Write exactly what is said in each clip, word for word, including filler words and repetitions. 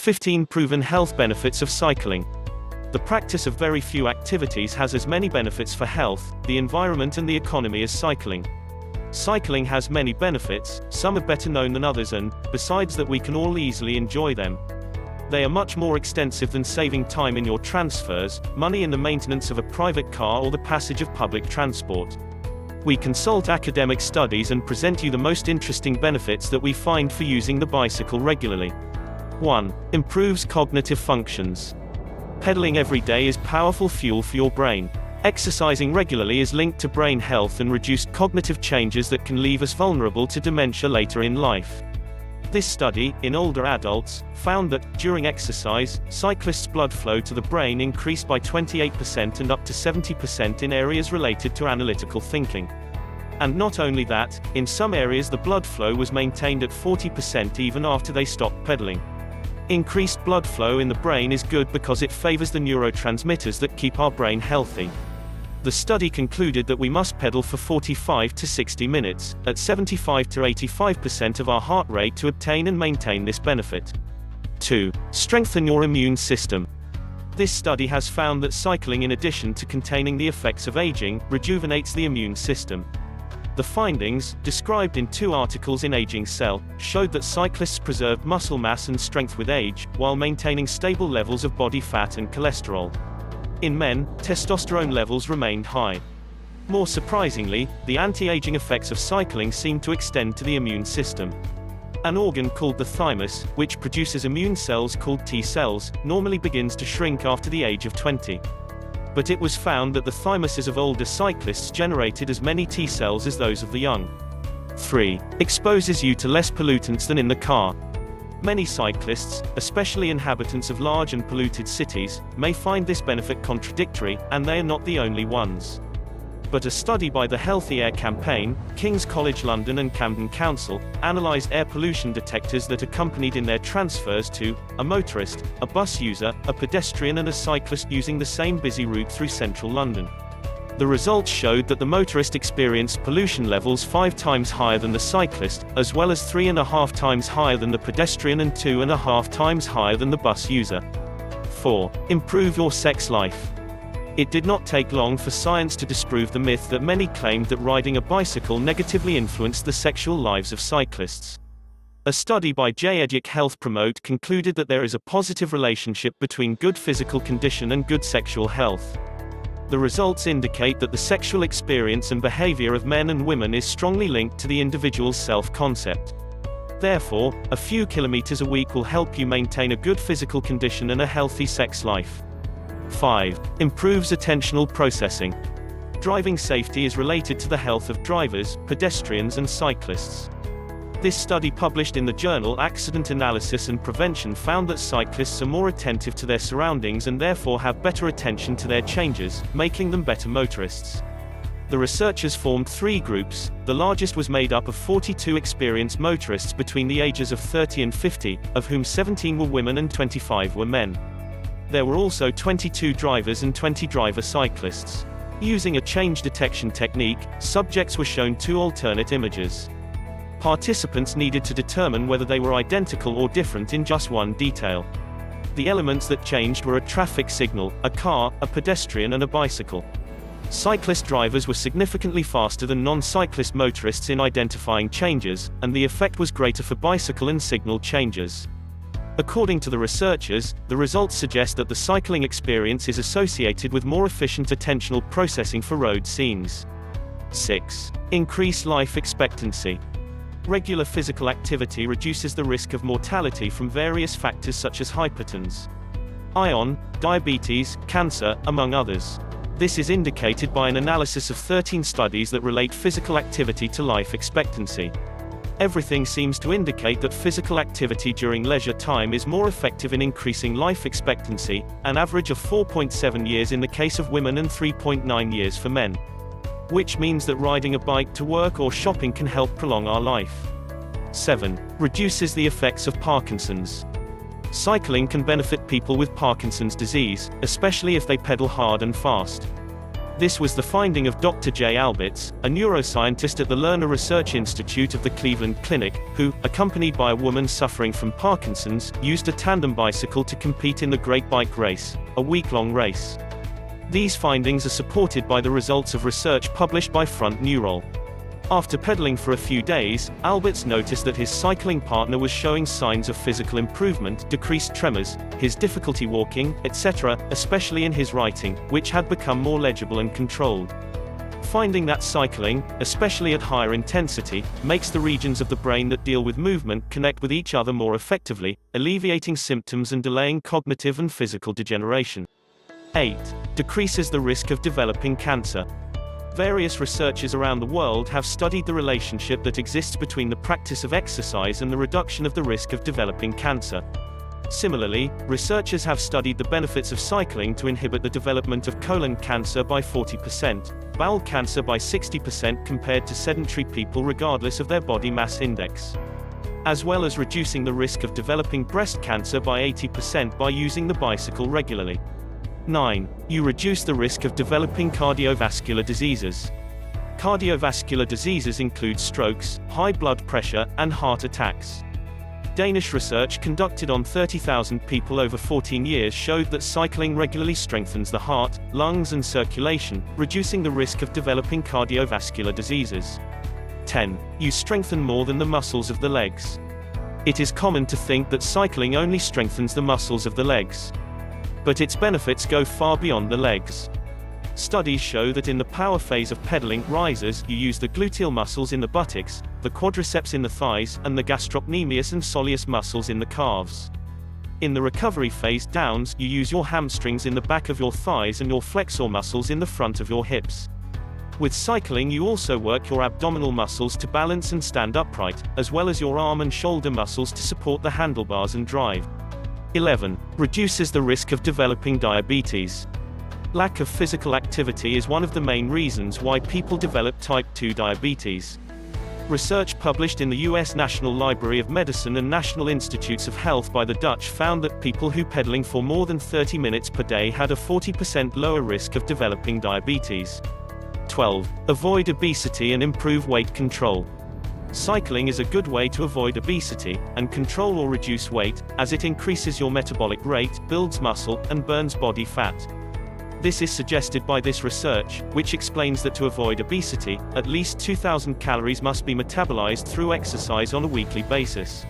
fifteen Proven health benefits of cycling. The practice of very few activities has as many benefits for health, the environment and the economy as cycling. Cycling has many benefits, some are better known than others and, besides that, we can all easily enjoy them. They are much more extensive than saving time in your transfers, money in the maintenance of a private car or the passage of public transport. We consult academic studies and present you the most interesting benefits that we find for using the bicycle regularly. one. Improves cognitive functions. Pedaling every day is powerful fuel for your brain. Exercising regularly is linked to brain health and reduced cognitive changes that can leave us vulnerable to dementia later in life. This study, in older adults, found that, during exercise, cyclists' blood flow to the brain increased by twenty-eight percent and up to seventy percent in areas related to analytical thinking. And not only that, in some areas the blood flow was maintained at forty percent even after they stopped pedaling. Increased blood flow in the brain is good because it favors the neurotransmitters that keep our brain healthy. The study concluded that we must pedal for forty-five to sixty minutes, at seventy-five to eighty-five percent of our heart rate to obtain and maintain this benefit. two. Strengthen your immune system. This study has found that cycling, in addition to containing the effects of aging, rejuvenates the immune system. The findings, described in two articles in Aging Cell, showed that cyclists preserved muscle mass and strength with age, while maintaining stable levels of body fat and cholesterol. In men, testosterone levels remained high. More surprisingly, the anti-aging effects of cycling seem to extend to the immune system. An organ called the thymus, which produces immune cells called T cells, normally begins to shrink after the age of twenty. But it was found that the thymuses of older cyclists generated as many T cells as those of the young. three. Exposes you to less pollutants than in the car. Many cyclists, especially inhabitants of large and polluted cities, may find this benefit contradictory, and they are not the only ones. But a study by the Healthy Air Campaign, King's College London and Camden Council, analysed air pollution detectors that accompanied in their transfers to a motorist, a bus user, a pedestrian and a cyclist using the same busy route through central London. The results showed that the motorist experienced pollution levels five times higher than the cyclist, as well as three and a half times higher than the pedestrian and two and a half times higher than the bus user. four. Improve your sex life. It did not take long for science to disprove the myth that many claimed that riding a bicycle negatively influenced the sexual lives of cyclists. A study by J. Educ Health Promote concluded that there is a positive relationship between good physical condition and good sexual health. The results indicate that the sexual experience and behavior of men and women is strongly linked to the individual's self-concept. Therefore, a few kilometers a week will help you maintain a good physical condition and a healthy sex life. five. Improves attentional processing. Driving safety is related to the health of drivers, pedestrians and cyclists. This study published in the journal Accident Analysis and Prevention found that cyclists are more attentive to their surroundings and therefore have better attention to their changes, making them better motorists. The researchers formed three groups. The largest was made up of forty-two experienced motorists between the ages of thirty and fifty, of whom seventeen were women and twenty-five were men. There were also twenty-two drivers and twenty driver cyclists. Using a change detection technique, subjects were shown two alternate images. Participants needed to determine whether they were identical or different in just one detail. The elements that changed were a traffic signal, a car, a pedestrian and a bicycle. Cyclist drivers were significantly faster than non-cyclist motorists in identifying changes, and the effect was greater for bicycle and signal changes. According to the researchers, the results suggest that the cycling experience is associated with more efficient attentional processing for road scenes. six. Increase life expectancy. Regular physical activity reduces the risk of mortality from various factors such as hypertension, iron, diabetes, cancer, among others. This is indicated by an analysis of thirteen studies that relate physical activity to life expectancy. Everything seems to indicate that physical activity during leisure time is more effective in increasing life expectancy, an average of four point seven years in the case of women and three point nine years for men. Which means that riding a bike to work or shopping can help prolong our life. seven. Reduces the effects of Parkinson's. Cycling can benefit people with Parkinson's disease, especially if they pedal hard and fast. This was the finding of Doctor Jay Alberts, a neuroscientist at the Lerner Research Institute of the Cleveland Clinic, who, accompanied by a woman suffering from Parkinson's, used a tandem bicycle to compete in the Great Bike Race, a week-long race. These findings are supported by the results of research published by Front Neurol. After pedaling for a few days, Alberts noticed that his cycling partner was showing signs of physical improvement, decreased tremors, his difficulty walking, et cetera, especially in his writing, which had become more legible and controlled. Finding that cycling, especially at higher intensity, makes the regions of the brain that deal with movement connect with each other more effectively, alleviating symptoms and delaying cognitive and physical degeneration. eight. Decreases the risk of developing cancer. Various researchers around the world have studied the relationship that exists between the practice of exercise and the reduction of the risk of developing cancer. Similarly, researchers have studied the benefits of cycling to inhibit the development of colon cancer by forty percent, bowel cancer by sixty percent compared to sedentary people regardless of their body mass index, as well as reducing the risk of developing breast cancer by eighty percent by using the bicycle regularly. nine. You reduce the risk of developing cardiovascular diseases. Cardiovascular diseases include strokes, high blood pressure, and heart attacks. Danish research conducted on thirty thousand people over fourteen years showed that cycling regularly strengthens the heart, lungs, and circulation, reducing the risk of developing cardiovascular diseases. ten. You strengthen more than the muscles of the legs. It is common to think that cycling only strengthens the muscles of the legs, but its benefits go far beyond the legs. Studies show that in the power phase of pedaling risers, you use the gluteal muscles in the buttocks, the quadriceps in the thighs, and the gastrocnemius and soleus muscles in the calves. In the recovery phase downs, you use your hamstrings in the back of your thighs and your flexor muscles in the front of your hips. With cycling, you also work your abdominal muscles to balance and stand upright, as well as your arm and shoulder muscles to support the handlebars and drive. eleven. Reduces the risk of developing diabetes. Lack of physical activity is one of the main reasons why people develop type two diabetes. Research published in the U S National Library of Medicine and National Institutes of Health by the Dutch found that people who pedaling for more than thirty minutes per day had a forty percent lower risk of developing diabetes. twelve. Avoid obesity and improve weight control. Cycling is a good way to avoid obesity, and control or reduce weight, as it increases your metabolic rate, builds muscle, and burns body fat. This is suggested by this research, which explains that to avoid obesity, at least two thousand calories must be metabolized through exercise on a weekly basis.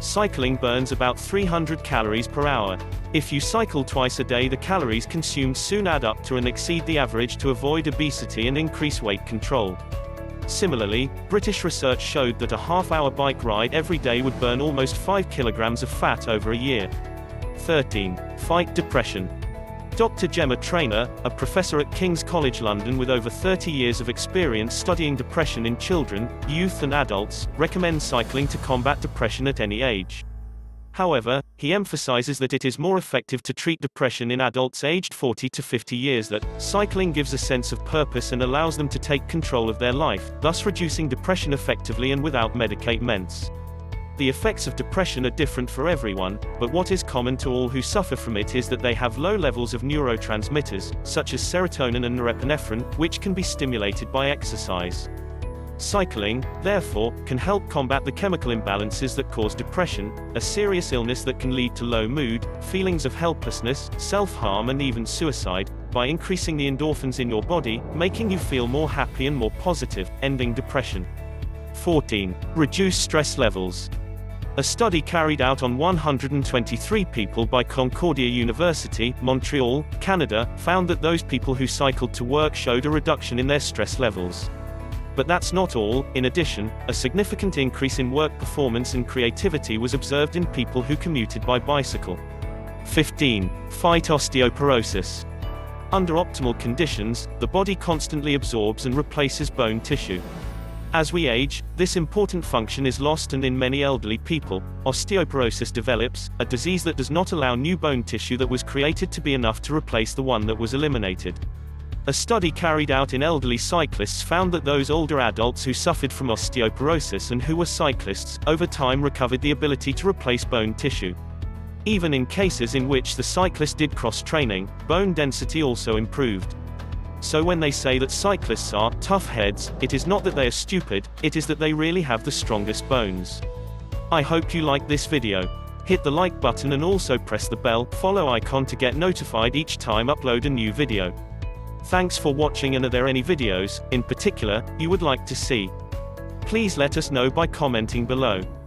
Cycling burns about three hundred calories per hour. If you cycle twice a day, the calories consumed soon add up to and exceed the average to avoid obesity and increase weight control. Similarly, British research showed that a half-hour bike ride every day would burn almost five kilograms of fat over a year. thirteen. Fight depression. Doctor Gemma Trainor, a professor at King's College London with over thirty years of experience studying depression in children, youth and adults, recommends cycling to combat depression at any age. However, he emphasizes that it is more effective to treat depression in adults aged forty to fifty years, that cycling gives a sense of purpose and allows them to take control of their life, thus reducing depression effectively and without medicaments. The effects of depression are different for everyone, but what is common to all who suffer from it is that they have low levels of neurotransmitters, such as serotonin and norepinephrine, which can be stimulated by exercise. Cycling, therefore, can help combat the chemical imbalances that cause depression, a serious illness that can lead to low mood, feelings of helplessness, self-harm and even suicide, by increasing the endorphins in your body, making you feel more happy and more positive, ending depression. fourteen. Reduce stress levels. A study carried out on one hundred twenty-three people by Concordia University, Montreal, Canada, found that those people who cycled to work showed a reduction in their stress levels. But that's not all. In addition, a significant increase in work performance and creativity was observed in people who commuted by bicycle. fifteen. Fight osteoporosis. Under optimal conditions, the body constantly absorbs and replaces bone tissue. As we age, this important function is lost, and in many elderly people, osteoporosis develops, a disease that does not allow new bone tissue that was created to be enough to replace the one that was eliminated. A study carried out in elderly cyclists found that those older adults who suffered from osteoporosis and who were cyclists, over time recovered the ability to replace bone tissue. Even in cases in which the cyclist did cross-training, bone density also improved. So when they say that cyclists are tough heads, it is not that they are stupid, it is that they really have the strongest bones. I hope you like this video. Hit the like button and also press the bell, follow icon to get notified each time upload a new video. Thanks for watching, and are there any videos, in particular, you would like to see? Please let us know by commenting below.